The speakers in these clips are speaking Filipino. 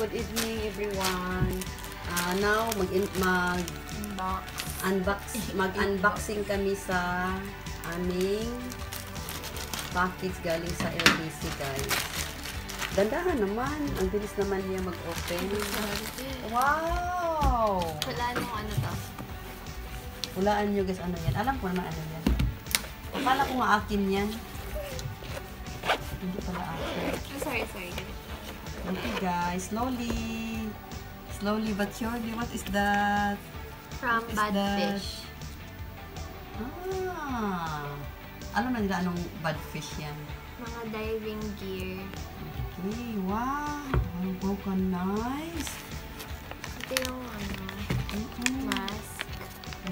good evening everyone. Now mag-unboxing kami sa aming package galing sa LBC, guys. Dandahan naman, ang bilis naman niya mag-open. Wow! Hulaan mo ano to? Hulaan niyo guys ano yan. Alam ko naman ano yan. Pala ko nga akin yan. Hindi pala akin. Sorry. Okay guys, slowly but surely. What is that? From Badfish. Alam na nila anong Badfish yan? Mga diving gear. Okay, wow. Wow, ka nice. Ito yung ano, mask.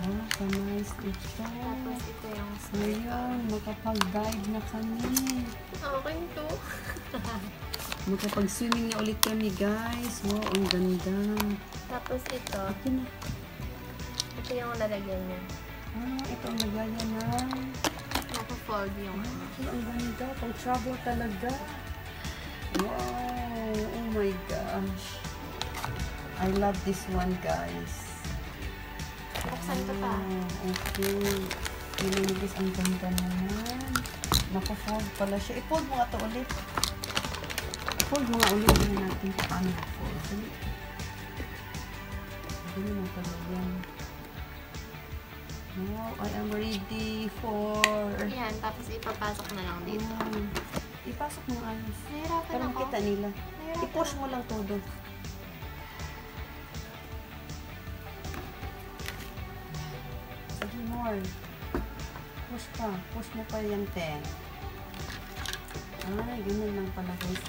Wow, ka nice ito. Tapos ito yung skirt. Ayun, makapag-dive na kami. Okay to. Makapag-swimming na ulit kami, guys. Wow, ang ganda. Tapos ito. Akin na. Ito yung lalagyan niya. Ah, ito ang lalagyan na. Nakafold yung ano. Ang ganda. Pag-travel talaga. Wow! Oh my gosh. I love this one, guys. Buksan ito pa. Okay. Ililibis ang ganda naman. Nakafold pala siya. I-fold mo ito ulit. Fold mga ulit na natin paano fold. Hindi mo talaga. Wow, I am ready for... Ayan, tapos ipapasok na lang dito. Ipasok mo nga. Nahirapan parang ako. Kita nila. I-push mo lang todo. Sige more. Push pa. Push mo pa yung 10. Ah, ganyan lang pala guys.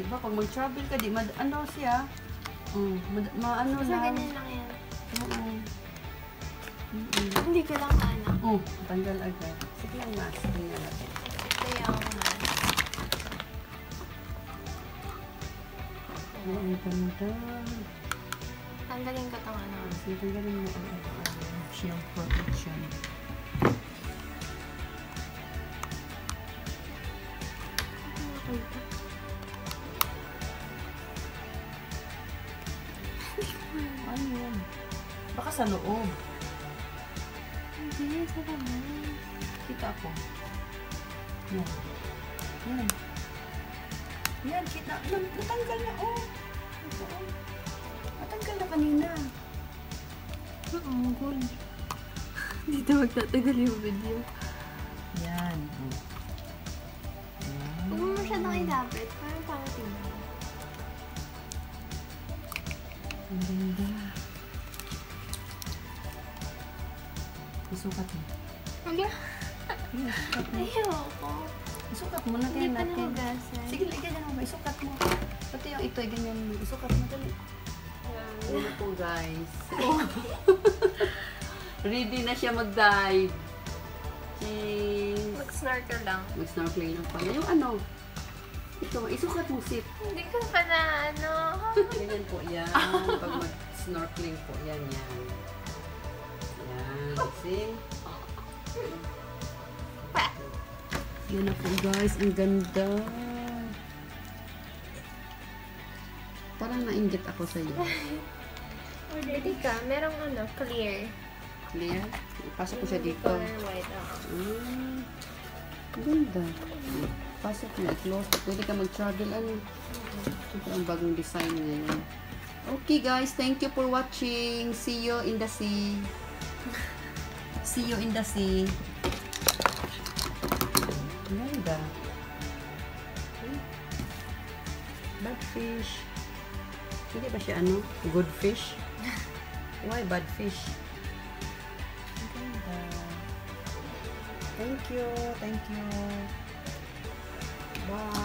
Diba, pag mag-travel ka, di ano siya. Maano lang. Ganyan lang yan. Hindi ka lang anak. Tanggal agad. Sige lang mask. Tingnan natin. Ito yung mask. Ang ganda. Tanggalin ka itong ano. Sige, tanggalin mo ang shield protection. Ano yun? Baka sa loob. Hindi, sa naman. Kita ko. Yan, kita. Natanggal na, Ito, Natanggal na kanina. Magul. Dito magtatagal yung video. Yan. Huwag mo masyadong ilapit. Parang pangating mo. Ang ganda. Isukat mo. Hindi. Ayoko. Isukat mo na kaya natin. Hindi pa nahugasan. Sige, ganyan mo ba? Isukat mo. Pati yung ito, ganyan mo. Isukat mo. Dali. Ulo po, guys. Ready na siya mag-dive. Cheese. Mag-snorkel lang. Mag-snorkel lang pala. Yung ano? Ito, isukat mo, sip. Hindi ka pa na, ano. Ganyan po yan. Pag mag-snorkeling po, yan. See? Yan na po guys, ang ganda. Parang nainggit ako sa iyo. Pwede ka, merong ano, clear. Clear? Pasok ko siya dito. Ganda. Pasok na, i-close. Pwede ka mag-travel. Ano? Ito ang bagong design niya yan. Okay guys, thank you for watching. See you in the sea. See you in the sea. Ganda. Bad fish. Hindi ba siya ano? Good fish? Why bad fish? Ganda. Thank you. Bye.